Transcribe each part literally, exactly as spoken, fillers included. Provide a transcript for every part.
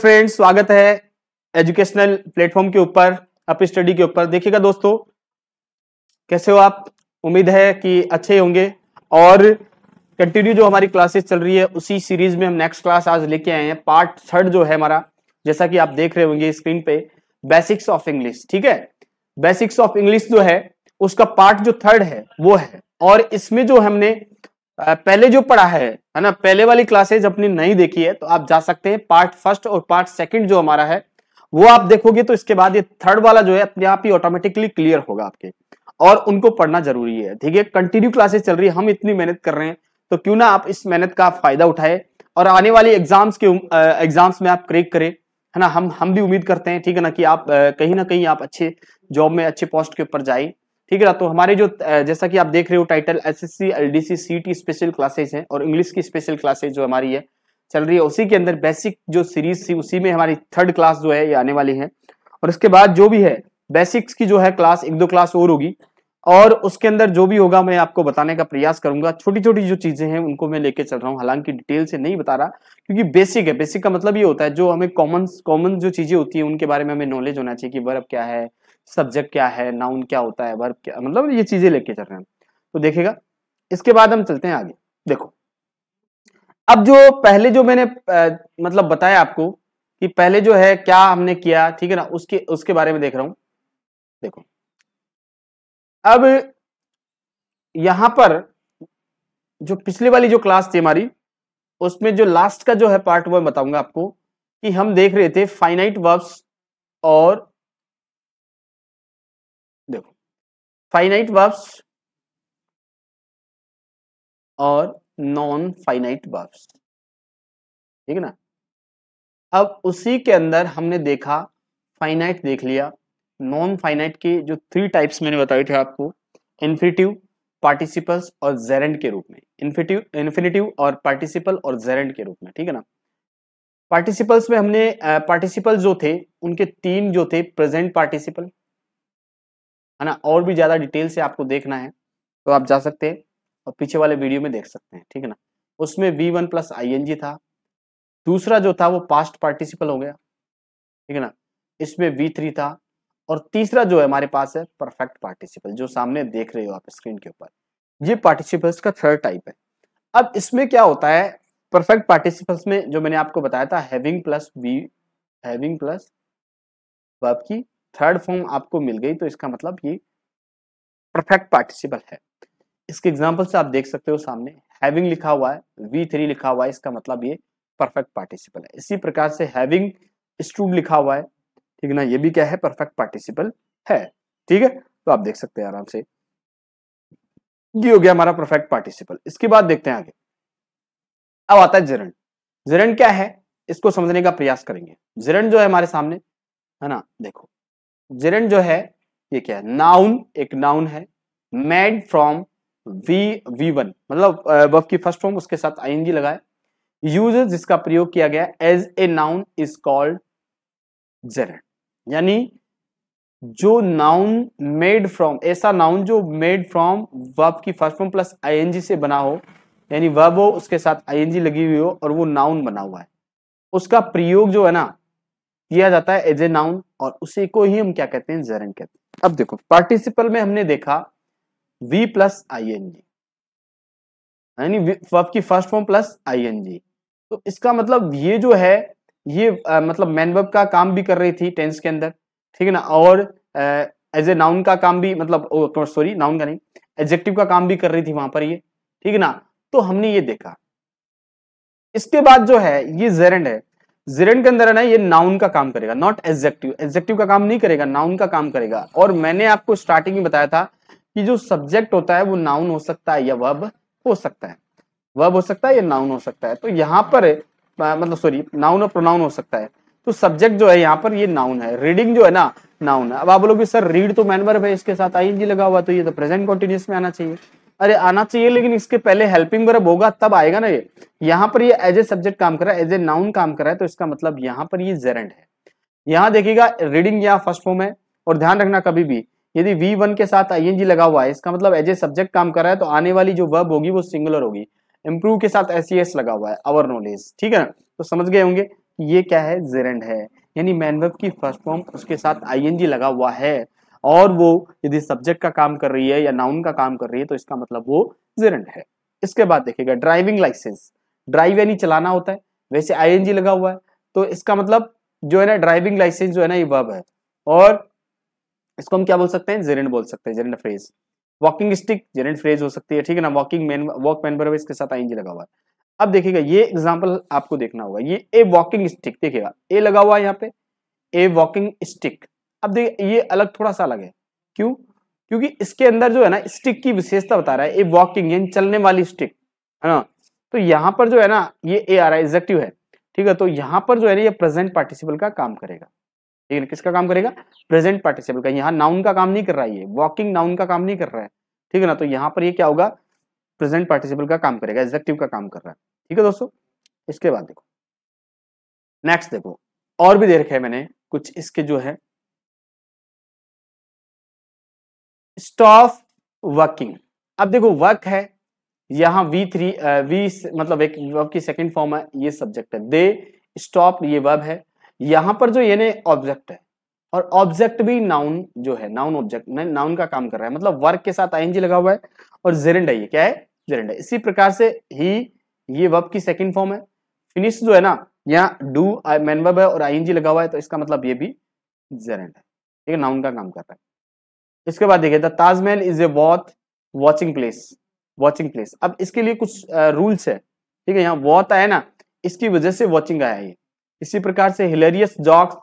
Friends, स्वागत है educational platform के ऊपर, अप स्टडी के ऊपर। देखिएगा दोस्तों, कैसे हो आप? उम्मीद है कि अच्छे होंगे। और कंटिन्यू जो हमारी क्लासेस चल रही है उसी सीरीज में हम नेक्स्ट क्लास आज लेके आए हैं। पार्ट थर्ड जो है हमारा, जैसा कि आप देख रहे होंगे स्क्रीन पे, बेसिक्स ऑफ इंग्लिश। ठीक है, बेसिक्स ऑफ इंग्लिश जो है उसका पार्ट जो थर्ड है वो है। और इसमें जो हमने पहले जो पढ़ा है है ना, पहले वाली क्लासेज अपनी नहीं देखी है तो आप जा सकते हैं, पार्ट फर्स्ट और पार्ट सेकंड जो हमारा है वो आप देखोगे तो इसके बाद ये थर्ड वाला जो है अपने आप ही ऑटोमेटिकली क्लियर होगा आपके। और उनको पढ़ना जरूरी है। ठीक है, कंटिन्यू क्लासेस चल रही है, हम इतनी मेहनत कर रहे हैं तो क्यों ना आप इस मेहनत का फायदा उठाए और आने वाले एग्जाम्स के एग्जाम्स में आप क्रैक करें, है ना। हम हम भी उम्मीद करते हैं, ठीक है ना, कि आप कहीं ना कहीं आप अच्छे जॉब में, अच्छे पोस्ट के ऊपर जाए। ठीक है ना, तो हमारे जो, जैसा कि आप देख रहे हो title, SSC LDC CT special classes हैं और इंग्लिश की स्पेशल क्लासेज जो हमारी है चल रही है, उसी के अंदर बेसिक जो सीरीज थी उसी में हमारी थर्ड क्लास जो है ये आने वाली है। और इसके बाद जो भी है बेसिक्स की जो है क्लास, एक दो क्लास और होगी और उसके अंदर जो भी होगा मैं आपको बताने का प्रयास करूंगा। छोटी छोटी जो चीजें हैं उनको मैं लेके चल रहा हूँ, हालांकि डिटेल से नहीं बता रहा क्योंकि बेसिक है। बेसिक का मतलब ये होता है जो हमें कॉमन कॉमन जो चीजें होती है उनके बारे में हमें नॉलेज होना चाहिए कि वर्ब क्या है, सब्जेक्ट क्या है, नाउन क्या होता है, वर्ब क्या, मतलब ये चीजें लेके चल रहे हैं। तो देखिएगा, इसके बाद हम चलते हैं आगे। देखो, अब जो पहले जो मैंने आ, मतलब बताया आपको कि पहले जो है क्या हमने किया, ठीक है ना, उसके उसके बारे में देख रहा हूं। देखो, अब यहां पर जो पिछले वाली जो क्लास थी हमारी उसमें जो लास्ट का जो है पार्ट वो बताऊंगा आपको कि हम देख रहे थे फाइनाइट वर्ब्स और देखो फाइनाइट वर्ब्स और नॉन फाइनाइट वर्ब्स, ठीक है ना। अब उसी के अंदर हमने देखा फाइनाइट देख लिया, नॉन फाइनाइट के जो थ्री टाइप्स मैंने बताए थे आपको, इन्फिनिटिव, पार्टिसिपल्स और जेरेंड के रूप में। इन्फिनिटिव इन्फिनिटिव और पार्टिसिपल और जेरेंड के रूप में, ठीक है ना। पार्टिसिपल्स में हमने पार्टिसिपल uh, जो थे उनके तीन जो थे, प्रेजेंट पार्टिसिपल, है ना। और भी ज्यादा डिटेल से आपको देखना है तो आप जा सकते हैं और पीछे वाले वीडियो में देख सकते हैं, ठीक है ना। उसमें V one plus I N G था। दूसरा जो था वो पास्ट पार्टिसिपल हो गया, ठीक है ना, इसमें वी थ्री था। और तीसरा जो है हमारे पास है परफेक्ट पार्टिसिपल, जो सामने देख रहे हो आप स्क्रीन के ऊपर। ये पार्टिसिपल्स का थर्ड टाइप है। अब इसमें क्या होता है परफेक्ट पार्टिसिपल्स में, जो मैंने आपको बताया था, having plus V having plus verb की थर्ड फॉर्म आपको मिल गई तो इसका मतलब ये परफेक्ट पार्टिसिपल है। इसके एग्जाम्पल से आप देख सकते हो, सामने हैविंग लिखा हुआ है, वी थ्री लिखा हुआ है, इसका मतलब ये परफेक्ट पार्टिसिपल है। इसी प्रकार से हैविंग स्टूड लिखा हुआ है, ठीक है ना, ये भी क्या है, परफेक्ट पार्टिसिपल है। ठीक है, तो आप देख सकते हैं आराम से, ये हो गया हमारा परफेक्ट पार्टिसिपल। इसके बाद देखते हैं आगे, अब आता है जेरंड। जेरंड क्या है इसको समझने का प्रयास करेंगे। जेरंड जो है हमारे सामने, है ना, देखो जेरंड जो है ये क्या है, नाउन, एक नाउन है made from V V one मतलब वर्ब की फर्स्ट फॉर्म, उसके साथ आईएनजी लगाए, यूज जिसका प्रयोग किया गया as a noun is called gerund. यानी जो नाउन मेड फ्रॉम, ऐसा नाउन जो मेड फ्रॉम वर्ब की फर्स्ट फॉर्म प्लस आईएनजी से बना हो, यानी वर्ब हो उसके साथ आईएनजी लगी हुई हो और वो नाउन बना हुआ है, उसका प्रयोग जो है ना किया जाता है एज ए नाउन और उसी को ही हम क्या कहते हैं, जेरंड कहते हैं। अब देखो, पार्टिसिपल में हमने देखा V plus I N G, यानी वर्ब की first form plus I N G, तो इसका मतलब ये जो है ये आ, मतलब मैन वर्ब का काम भी कर रही थी टेंस के अंदर, ठीक है ना, और एज ए नाउन का काम भी, मतलब सॉरी नाउन का नहीं, एडजेक्टिव का काम भी कर रही थी वहां पर ये, ठीक है ना। तो हमने ये देखा। इसके बाद जो है ये जेरंड है। जेरंड के अंदर है ना, ये नाउन का काम करेगा, नॉट एडजेक्टिव, एडजेक्टिव का काम नहीं करेगा, नाउन का काम करेगा। और मैंने आपको स्टार्टिंग में बताया था कि जो सब्जेक्ट होता है वो नाउन हो सकता है या वर्ब हो सकता है, वर्ब हो सकता है या नाउन हो सकता है। तो यहाँ पर मतलब सॉरी नाउन और प्रोनाउन हो सकता है। तो सब्जेक्ट जो है यहाँ पर ये नाउन है, रीडिंग जो है ना नाउन है। अब आप बोलोगे सर रीड तो मैन वर्ब है, इसके साथ आईएनजी लगा हुआ तो ये तो प्रेजेंट कंटीन्यूअस में आना चाहिए। अरे आना चाहिए लेकिन इसके पहले हेल्पिंग वर्ब होगा तब आएगा ना ये। यहाँ पर ये एज ए सब्जेक्ट काम कर रहा है, एज ए नाउन काम कर रहा है, तो इसका मतलब यहाँ पर ये जेरंड है। यहाँ देखिएगा रीडिंग या फर्स्ट फॉर्म है। और ध्यान रखना कभी भी यदि वी वन के साथ आईएनजी लगा हुआ है इसका मतलब एज ए सब्जेक्ट काम कर रहा है, तो आने वाली जो वर्ब होगी वो सिंगुलर होगी। इम्प्रूव के साथ एस ई एस लगा हुआ है, आवर नॉलेज, ठीक है ना, तो समझ गए होंगे। ये क्या है, जेरेंड है, यानी मैन वर्ब की फर्स्ट फॉर्म उसके साथ आईएनजी लगा हुआ है और वो यदि सब्जेक्ट का काम कर रही है या नाउन का काम कर रही है तो इसका मतलब वो जेरेंड है। इसके बाद देखिएगा ड्राइविंग लाइसेंस, ड्राइव यानी चलाना होता है, वैसे आईएनजी लगा हुआ है तो इसका मतलब जो है ना ड्राइविंग लाइसेंस जो है ना ये वर्ब है और इसको हम क्या बोल सकते हैं, जेरेंड बोल सकते हैं, gerund phrase. Walking stick gerund phrase हो सकती है, ठीक है ना, walking main walk main verb इसके साथ आईएनजी लगा हुआ है। अब देखिएगा ये एग्जांपल आपको देखना होगा, ये ए वॉकिंग स्टिक, देखिएगा ए लगा हुआ है यहाँ पे, ए वॉकिंग स्टिक। अब देखिए ये अलग थोड़ा सा अलग है, क्यों, क्योंकि इसके अंदर जो है ना स्टिक की विशेषता बता रहा है, ए वॉकिंग यानी चलने वाली स्टिक है ना, तो यहाँ पर जो है ना ये ए आ रहा है, एडजेक्टिव है, ठीक है, तो यहाँ पर जो है ना ये प्रेजेंट पार्टिसिपल का काम करेगा, ठीक है, किसका काम करेगा, प्रेजेंट पार्टिसिपल का, यहाँ नाउन का काम नहीं कर रहा है, ये वॉकिंग नाउन का काम नहीं कर रहा है, ठीक है ना, तो यहाँ पर ये क्या होगा, प्रेजेंट पार्टिसिपल का काम करेगा, एडजेक्टिव का काम कर रहा है, ठीक है दोस्तों। इसके बाद देखो नेक्स्ट, देखो और भी दे रखे है मैंने कुछ इसके जो है, स्टॉप वर्किंग। अब देखो वर्क है यहाँ वी थ्री वी मतलब एक वर्ब की सेकंड फॉर्म है, ये सब्जेक्ट है, दे स्टॉप ये वर्ब है, यहाँ पर जो ये ऑब्जेक्ट है और ऑब्जेक्ट भी नाउन जो है, नाउन ऑब्जेक्ट नाउन का काम कर रहा है, मतलब वर्क के साथ आईएनजी लगा हुआ है और जेरेंड है, ये क्या है, जेरेंड है। इसी प्रकार से ही ये वर्ब की सेकंड फॉर्म है, फिनिश जो है ना यहाँ डू मैन वर्ब है और आईएनजी लगा हुआ है तो इसका मतलब ये भी जेरेंड है, ठीक है, नाउन का काम कर रहा है। इसके बाद देखिए the Taj Mahal is a worth watching place, watching place. अब इसके लिए कुछ रूल्स है, ठीक है, यहाँ वॉथ आया ना इसकी वजह से वॉचिंग आया ये। इसी प्रकार से hilarious jokes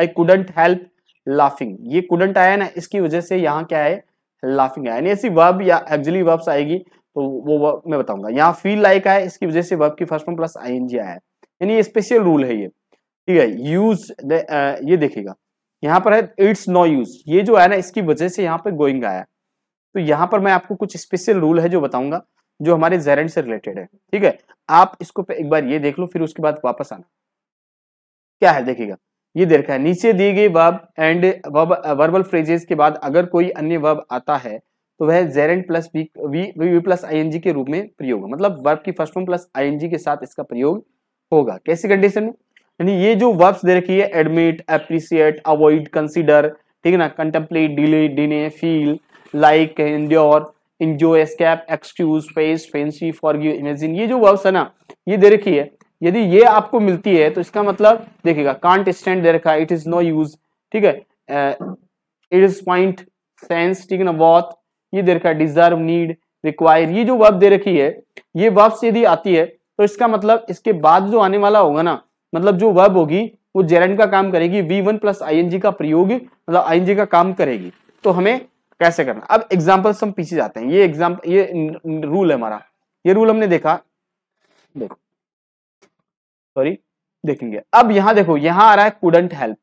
I couldn't help laughing, ये कुडंट आया ना इसकी वजह से यहाँ क्या है, लाफिंग आया, यानी ऐसी वर्ब या एक्चुअली वर्ब्स आएगी तो वो वर्ब मैं बताऊंगा। यहाँ फील लाइक आया इसकी वजह से वर्ब की फर्स्ट फॉर्म प्लस आईएनजी आया है, यानी स्पेशल रूल है ये, ठीक है। यूज ये देखिएगा यहाँ पर है इट्स नो यूज, ये जो है ना इसकी वजह से यहाँ पर गोइंग आया, तो यहाँ पर मैं आपको कुछ स्पेशल रूल है जो बताऊंगा जो हमारे जेरेंड से रिलेटेड है, ठीक है। आप इसको एक बार ये देख लो फिर उसके बाद वापस आना। क्या है देखिएगा ये दे रखा है, नीचे दिए गए वर्ब एंड वर्बल फ्रेजेस के बाद अगर कोई अन्य वर्ब आता है तो वह gerund plus V V plus ING के रूप में प्रयोग होगा, मतलब वर्ब की फर्स्ट फॉर्म प्लस आईएनजी के साथ इसका प्रयोग होगा। कैसी कंडीशन में, यानी ये जो वर्ब्स दे रखी है एडमिट, अप्रिशिएट, अवॉइड, कंसीडर, ठीक है ना, contemplate, delay, deny, feel, like, endure, enjoy, escape, excuse, face, fancy, forgive, imagine, ये जो वर्ब्स है ना ये दे रखी है, यदि ये आपको मिलती है तो इसका मतलब देखिएगा कांट स्टैंड दे रखा है, इट इज नो यूज, ठीक है, इट इज पॉइंट सेंस, ठीक है ना, वॉथ ये दे रखा है, डिजर्व, नीड, रिक्वायर, ये जो वर्ब दे रखी है ये वर्ब्स यदि आती है तो इसका मतलब इसके बाद जो आने वाला होगा ना मतलब जो वर्ब होगी वो जेरेंड का काम करेगी, वी वन प्लस आईएनजी का प्रयोग मतलब आईएनजी का काम करेगी। तो हमें कैसे करना, अब एग्जाम्पल से हम पीछे जाते हैं, ये एग्जाम्पल ये रूल है हमारा, ये रूल हमने देखा, देखो सॉरी देखेंगे। अब यहाँ देखो यहाँ आ रहा है कुडंट हेल्प,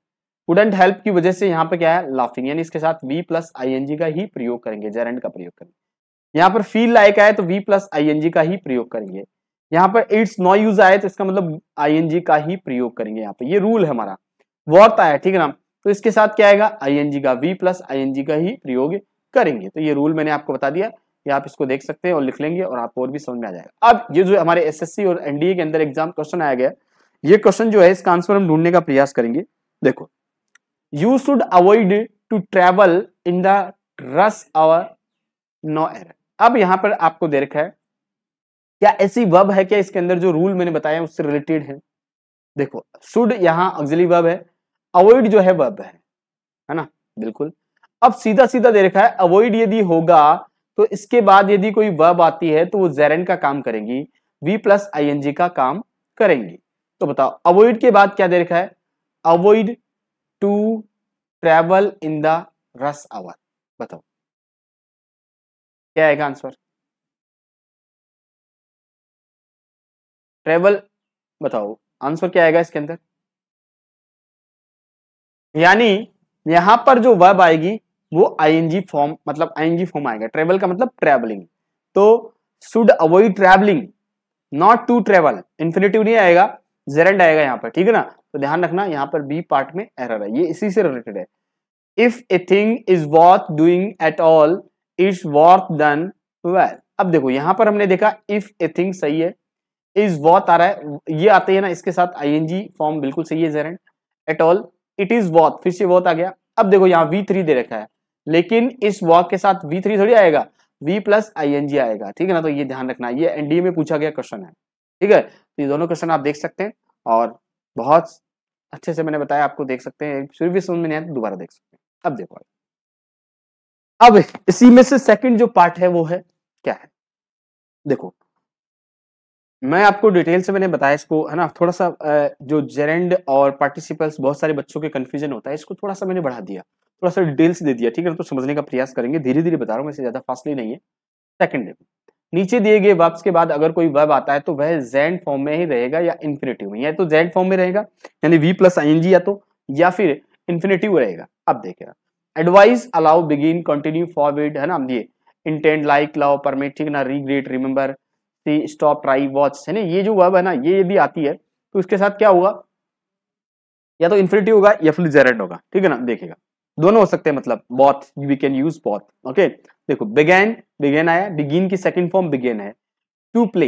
कुडंट हेल्प की वजह से यहाँ पे क्या है लाफिंग, यानी इसके साथ वी प्लस आईएनजी का ही प्रयोग करेंगे, जेरेंड का प्रयोग करेंगे। यहाँ पर फील लाइक आए तो वी प्लस आईएनजी का ही प्रयोग करेंगे, यहाँ पर इट्स नो यूज आए तो इसका मतलब आईएनजी का ही प्रयोग करेंगे, यहाँ पे ये रूल है हमारा। वॉट आया, ठीक है ना, तो इसके साथ क्या आएगा आईएनजी का, वी प्लस आईएनजी का ही प्रयोग करेंगे। तो ये रूल मैंने आपको बता दिया, ये आप इसको देख सकते हैं और लिख लेंगे और आपको और भी समझ में आ जाएगा। अब ये जो हमारे एसएससी और एनडीए के अंदर एग्जाम क्वेश्चन आया गया, ये क्वेश्चन जो है इसका आंसर हम ढूंढने का प्रयास करेंगे। देखो you should avoid to travel in the rush hour no error. अब यहाँ पर आपको दे रखा है क्या ऐसी वर्ब है क्या इसके अंदर जो रूल मैंने बताया उससे रिलेटेड है। देखो शुड यहाँ ऑक्सिलरी वर्ब है, अवॉइड जो है वर्ब है, है ना, बिल्कुल। अब सीधा सीधा दे रखा है अवॉइड यदि होगा तो इसके बाद यदि कोई वर्ब आती है तो वो जेरेंड का काम करेंगी, वी प्लस आईएनजी का काम करेंगी। तो बताओ अवॉइड के बाद क्या दे रखा है, avoid to travel in the rush hour, बताओ क्या आएगा आंसर, ट्रेवल, बताओ आंसर क्या आएगा इसके अंदर। यानी यहां पर जो वर्ब आएगी वो आईएनजी फॉर्म मतलब आईएनजी फॉर्म आएगा, ट्रेवल का मतलब ट्रैवलिंग, तो should avoid travelling, not to travel, infinitive नहीं आएगा, जेरेंड आएगा यहाँ पर, ठीक है ना। तो ध्यान रखना यहाँ पर बी पार्ट में एरर है, ये इसी से रिलेटेड है। If a thing is worth doing at all is worth done well. अब देखो यहाँ पर हमने देखा इफ ए थिंग सही है, इज वॉट आ रहा है, ये आते हैं ना इसके साथ आई एन जी फॉर्म, बिल्कुल सही है gerund. At all, it is what, फिर से वॉट आ गया। अब देखो यहाँ वी थ्री दे रखा है, लेकिन इस वॉक के साथ वी थ्री थोड़ी आएगा, V plus I N G आएगा, ठीक है ना। तो ये ध्यान रखना, ये एनडीए में पूछा गया क्वेश्चन है, ठीक है। तो ये दोनों क्वेश्चन आप देख सकते हैं और बहुत अच्छे से मैंने बताया आपको, देख सकते हैं, फिर भी समझ में नहीं आया तो दोबारा देख सकते हैं। अब देखो, अब इसी में से सेकंड जो पार्ट है वो है क्या है, देखो मैं आपको डिटेल से मैंने बताया इसको, है ना। थोड़ा सा जो जेरेंड और पार्टिसिपल्स, बहुत सारे बच्चों के कंफ्यूजन होता है, इसको थोड़ा सा मैंने बढ़ा दिया, थोड़ा सा डिटेल्स दे दिया, ठीक है। तो समझने का प्रयास करेंगे, धीरे धीरे बता रहा हूँ, वैसे ज्यादा फास्टली नहीं है। सेकंड देखो, नीचे दिए गए वर्ब्स के बाद अगर कोई वर्ब आता है तो वह जेरेंड फॉर्म में ही रहेगा या इन्फिनेटिव में, या तो जेरेंड फॉर्म में रहेगा यानी V plus I N G, या तो या फिर इन्फिनेटिव रहेगा। अब देखिएगा, advice, allow, begin, continue, forward, है ना, ये इंटेंड, लाइक, लाओ, परमिट, ठीक ना, regret, remember, see, stop, try, watch, है ना। ये जो वर्ब है ना, ये यदि आती है तो इसके साथ क्या होगा, या तो इन्फिनेटिव होगा या फिर जेरेंड होगा, ठीक है ना। देखिएगा दोनों हो सकते हैं, मतलब both, we can use both, okay. देखो बिगेन, बिगेन आया, बिगिन की सेकंड फॉर्म बिगेन है। टू प्ले,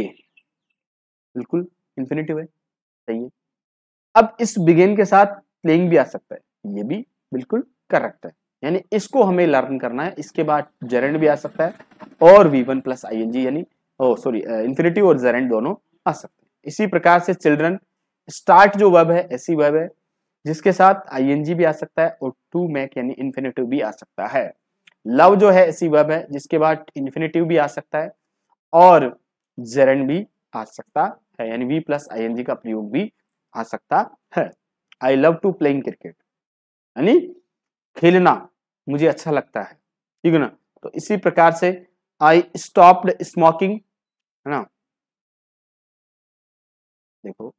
बिल्कुल इन्फिनेटिव है, सही है। अब इस बिगेन के साथ प्लेइंग भी आ सकता है, ये भी बिल्कुल करेक्ट है, यानी इसको हमें लर्न करना है। इसके बाद जेरेंड भी आ सकता है और V one plus I N G यानी ओ सॉरी इन्फिनेटिव और जेरेंड दोनों आ सकते हैं। इसी प्रकार से चिल्ड्रन, स्टार्ट जो वर्ब है ऐसी वर्ब है जिसके साथ आई एन जी भी आ सकता है और टू मैक यानी इन्फिनेटिव भी आ सकता है। लव जो है ऐसी वर्ब है जिसके बाद इन्फिनेटिव भी आ सकता है और जेरेंड भी आ सकता है, यानी V plus I N G का प्रयोग भी आ सकता है। I love to playing cricket यानी खेलना मुझे अच्छा लगता है, ठीक है ना। तो इसी प्रकार से आई स्टॉप्ड स्मोकिंग, है ना, देखो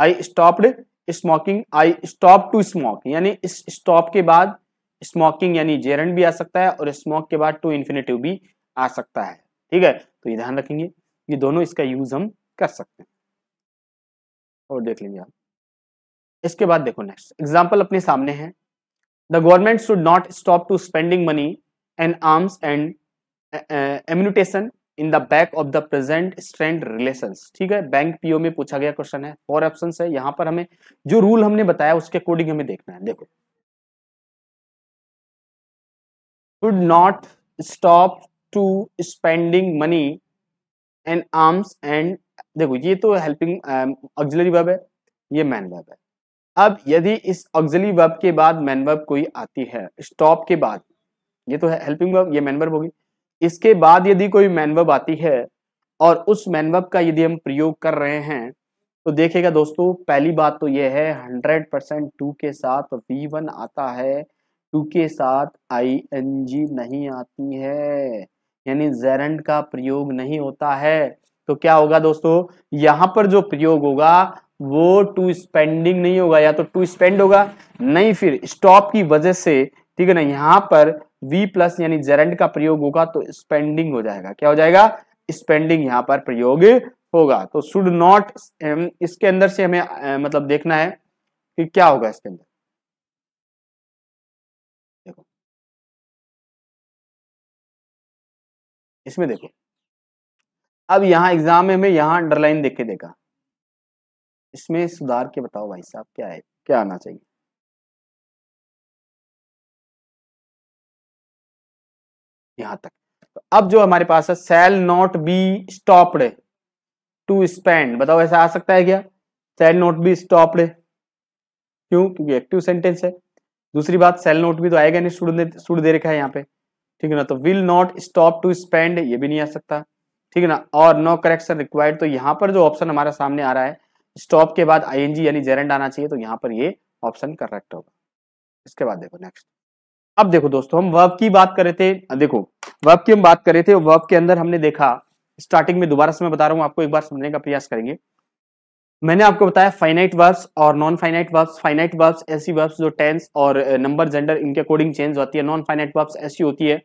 I stopped smoking, I stop to smoke यानी इस स्टॉप के बाद स्मोकिंग यानी जेरेंड भी आ सकता है और स्मोक के बाद टू इन्फिनेटिव भी आ सकता है, ठीक है। तो ये ध्यान रखेंगे, ये दोनों इसका यूज हम कर सकते हैं और देख लेंगे आप। इसके बाद देखो नेक्स्ट एग्जाम्पल अपने सामने है। The government should not stop to spending money and arms and ammunition in the back of the present strained relations, ठीक है। बैंक पीओ में पूछा गया क्वेश्चन है, फोर ऑप्शंस है। यहाँ पर हमें जो रूल हमने बताया उसके अकॉर्डिंग हमें देखना है। देखो, should not stop to spending money and arms and, देखो ये तो हेल्पिंग ऑक्सिलरी वर्ब है, ये मैन वर्ब है। अब यदि इस ऑक्सिलरी वर्ब के बाद मैन वर्ब कोई आती है, स्टॉप के बाद, ये तो है हेल्पिंग वर्ब, ये मैन वर्ब होगी। इसके बाद यदि कोई मैन वर्ब आती है और उस मैन वर्ब का यदि हम प्रयोग कर रहे हैं तो देखिएगा दोस्तों, पहली बात तो ये है हंड्रेड परसेंट टू के साथ वी वन आता है, टू के साथ आई एन जी नहीं आती है, यानी जेरेंड का प्रयोग नहीं होता है। तो क्या होगा दोस्तों, यहाँ पर जो प्रयोग होगा वो टू स्पेंडिंग नहीं होगा, या तो टू स्पेंड होगा नहीं फिर स्टॉप की वजह से, ठीक है ना। यहाँ पर वी प्लस यानी जेरेंड का प्रयोग होगा तो स्पेंडिंग हो जाएगा, क्या हो जाएगा, स्पेंडिंग यहाँ पर प्रयोग होगा। तो शुड नॉट, इसके अंदर से हमें मतलब देखना है कि क्या होगा इसके अंदर। देखो इसमें देखो, अब यहाँ एग्जाम में हमें यहाँ अंडरलाइन देख के देखा, इसमें सुधार के बताओ भाई साहब क्या है, क्या आना चाहिए। यहां तक तो अब जो हमारे पास है, shall not be stopped to spend, बताओ ऐसा आ सकता है क्या, शैल नॉट बी स्टॉप्ड, क्यों, क्योंकि एक्टिव सेंटेंस है। दूसरी बात, शैल नॉट भी तो आएगा नहीं, शुड दे, शुड दे रखा है यहाँ पे, ठीक है ना। तो will not stop to spend, ये भी नहीं आ सकता, ठीक है ना। और नो करेक्शन रिक्वायर्ड, तो यहाँ पर जो ऑप्शन हमारा सामने आ रहा है स्टॉप के बाद आईएनजी यानी जेरेंड आना चाहिए, तो यहाँ पर ये ऑप्शन करेक्ट होगा। इसके बाद देखो नेक्स्ट, अब देखो दोस्तों हम वर्ब की बात कर रहे थे, देखो वर्ब की हम बात कर रहे थे, वर्ब के अंदर हमने देखा स्टार्टिंग में, दोबारा से मैं बता रहा हूँ आपको, एक बार समझने का प्रयास करेंगे। मैंने आपको बताया फाइनाइट वर्ब्स और non finite verbs. Finite verbs ऐसी वर्ब्स जो टेंस और नंबर जेंडर इनके अकॉर्डिंग चेंज होती है। नॉन फाइनाइट वर्ब्स ऐसी होती है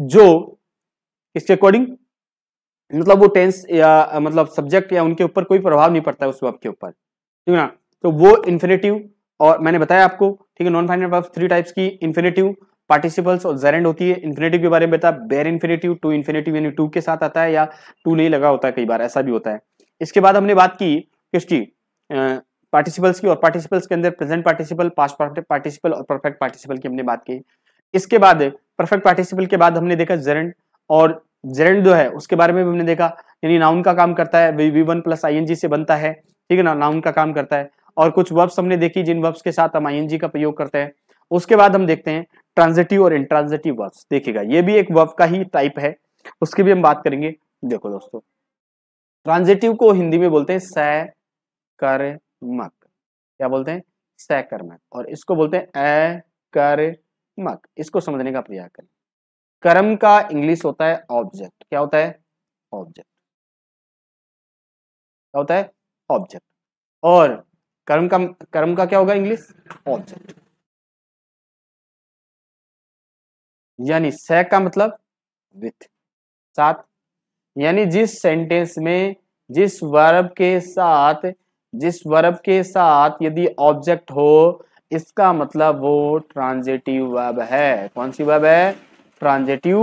जो इसके अकॉर्डिंग मतलब वो टेंस या मतलब सब्जेक्ट या उनके ऊपर कोई प्रभाव नहीं पड़ता है उस वर्ब के ऊपर, ठीक है ना। तो वो इन्फिनेटिव, और मैंने बताया आपको, ठीक है, non finite verb three types की, इन्फिनेटिव पार्टिसिपल्स और जेरेंड होती है। इन्फिनेटिव के बारे में बताया, बेर इन्फिनेटिव, टू इन्फिनेटिव यानी टू के साथ आता है या टू नहीं लगा होता है, कई बार ऐसा भी होता है। इसके बाद हमने बात की किसकी, पार्टिसिपल्स की, और पार्टिसिपल्स के अंदर प्रेजेंट पार्टिसिपल, पास्ट पार्टिसिपल और परफेक्ट पार्टिसिपल की हमने बात की। इसके बाद परफेक्ट पार्टिसिपल के बाद हमने देखा जेरेंड, और जेरेंड जो है उसके बारे में भी हमने देखा, यानी नाउन का काम करता है, V one plus I N G से बनता है, ठीक है ना, नाउन का काम करता है। और कुछ वर्ब्स हमने देखी जिन वर्ब्स के साथ हम आई एन जी का प्रयोग करते हैं। उसके बाद हम देखते हैं ट्रांजिटिव और इंट्रांजिटिव वर्ब्स, देखिएगा ये भी एक वर्ब का ही टाइप है, उसकी भी हम बात करेंगे। देखो दोस्तों, ट्रांजिटिव को हिंदी में बोलते हैं सकर्मक, क्या बोलते हैं, सकर्मक, और इसको बोलते हैं अकर्मक। इसको समझने का प्रयास करें। कर्म का इंग्लिश होता है ऑब्जेक्ट, क्या होता है, ऑब्जेक्ट, क्या होता है, ऑब्जेक्ट। और कर्म का कर्म का क्या होगा इंग्लिश, ऑब्जेक्ट, यानी से का मतलब विथ, साथ, यानी जिस सेंटेंस में जिस वर्ब के साथ जिस वर्ब के साथ यदि ऑब्जेक्ट हो, इसका मतलब वो ट्रांजिटिव वर्ब है। कौन सी वर्ब है, ट्रांजिटिव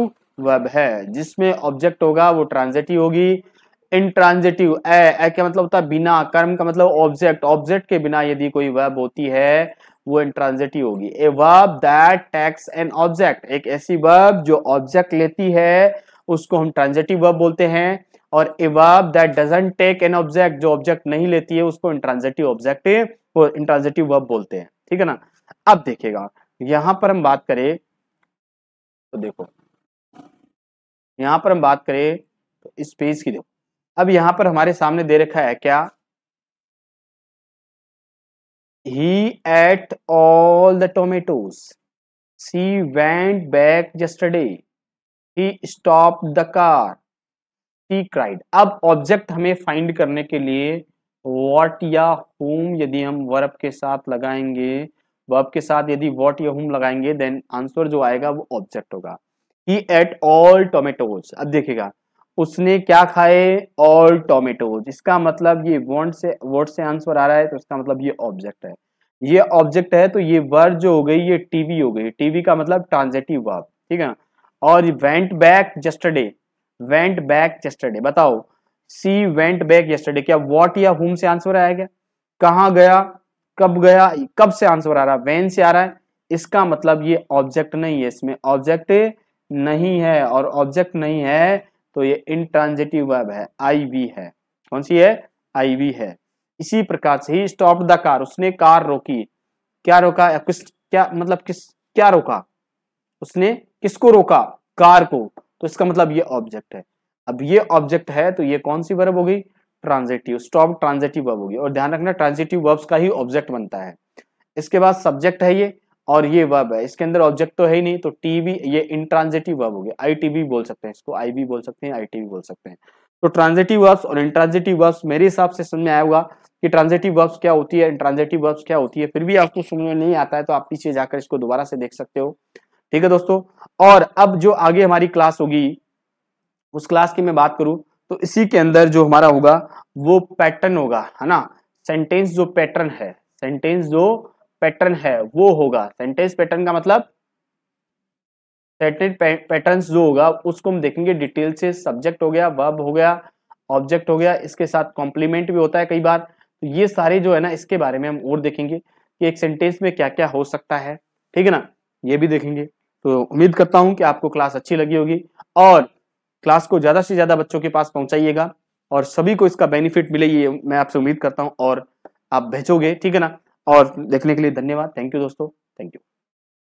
वर्ब है। जिसमें ऑब्जेक्ट होगा वो ट्रांजिटिव होगी। इंट्रांजिटिव, ए ए क्या मतलब होता है, बिना, कर्म का मतलब ऑब्जेक्ट, ऑब्जेक्ट के बिना यदि कोई वर्ब होती है वो इंट्रांजिटिव होगी। A verb that takes an object, एक ऐसी वर्ब जो ऑब्जेक्ट लेती है उसको हम ट्रांजिटिव वर्ब बोलते हैं। और a verb that doesn't take an object, जो ऑब्जेक्ट नहीं लेती है उसको इंट्रांजिटिव ऑब्जेक्ट वो इंट्रांजिटिव वर्ब बोलते हैं, ठीक है ना। अब देखिएगा यहां पर हम बात करें तो देखो यहां पर हम बात करें तो इस पेज की देखो, अब यहां पर हमारे सामने दे रखा है क्या, He ate all the tomatoes. She went back yesterday. He stopped the car. She cried. अब ऑब्जेक्ट हमें फाइंड करने के लिए what या whom यदि हम वर्ब के साथ लगाएंगे, वर्ब के साथ यदि what या whom लगाएंगे, then आंसर जो आएगा वो ऑब्जेक्ट होगा। He ate all tomatoes. अब देखिएगा उसने क्या खाए, ऑल टोमेटोज, इसका मतलब ये वॉन्ट से वॉट से आंसर आ रहा है, तो इसका मतलब ये ऑब्जेक्ट है। ये ऑब्जेक्ट है तो ये वर्ड जो हो गई ये टीवी हो गई, टीवी का मतलब ट्रांजिटिव वर्ब, ठीक है। और went back yesterday, went back yesterday, बताओ सी वेंट बैक जस्टरडे, क्या वॉट या होम से आंसर आया, क्या कहाँ गया, कब गया, कब से आंसर आ रहा है, वेन से आ रहा है, इसका मतलब ये ऑब्जेक्ट नहीं है, इसमें ऑब्जेक्ट नहीं है। और ऑब्जेक्ट नहीं है तो ये इंट्रांजिटिव वर्ब है, आई वी है, कौन सी है, आई वी है। इसी प्रकार से ही स्टॉप द कार, उसने कार रोकी, क्या रोका या किस, क्या मतलब किस, क्या रोका, उसने किसको रोका, कार को, तो इसका मतलब ये ऑब्जेक्ट है। अब ये ऑब्जेक्ट है तो ये कौन सी वर्ब होगी, ट्रांजिटिव, स्टॉप ट्रांजिटिव वर्ब होगी। और ध्यान रखना ट्रांजिटिव वर्ब्स का ही ऑब्जेक्ट बनता है। इसके बाद सब्जेक्ट है ये और ये वर्ब है, इसके अंदर ऑब्जेक्ट तो है ही नहीं, तो टीवी ये इंट्रांजिटिव वर्ब हो गया, आई टीवी बोल सकते हैं इसको, आई बी बोल सकते हैं, आई टीवी बोल सकते हैं। तो ट्रांजिटिव वर्ब्स और इंट्रांजिटिव वर्ब्स, मेरे हिसाब से समझ में आया होगा कि ट्रांजिटिव वर्ब्स क्या होती है, इंट्रांजिटिव वर्ब्स क्या होती है। फिर भी आपको समझ में नहीं आता है तो आप पीछे जाकर इसको दोबारा से देख सकते हो, ठीक है दोस्तों। और अब जो आगे हमारी क्लास होगी उस क्लास की मैं बात करूं तो इसी के अंदर जो हमारा होगा वो पैटर्न होगा, है ना, सेंटेंस जो पैटर्न है, सेंटेंस जो पैटर्न है वो होगा। सेंटेंस पैटर्न का मतलब सेंटेंस पैटर्न्स जो होगा उसको हम देखेंगे डिटेल से। सब्जेक्ट हो गया, वर्ब हो गया, ऑब्जेक्ट हो गया, इसके साथ कॉम्प्लीमेंट भी होता है कई बार, तो ये सारे जो है ना इसके बारे में हम और देखेंगे कि एक सेंटेंस में क्या क्या हो सकता है, ठीक है ना, ये भी देखेंगे। तो उम्मीद करता हूं कि आपको क्लास अच्छी लगी होगी और क्लास को ज्यादा से ज्यादा बच्चों के पास पहुंचाइएगा और सभी को इसका बेनिफिट मिले, ये मैं आपसे उम्मीद करता हूँ। और आप भेजोगे, ठीक है ना। और देखने के लिए धन्यवाद, थैंक यू दोस्तों।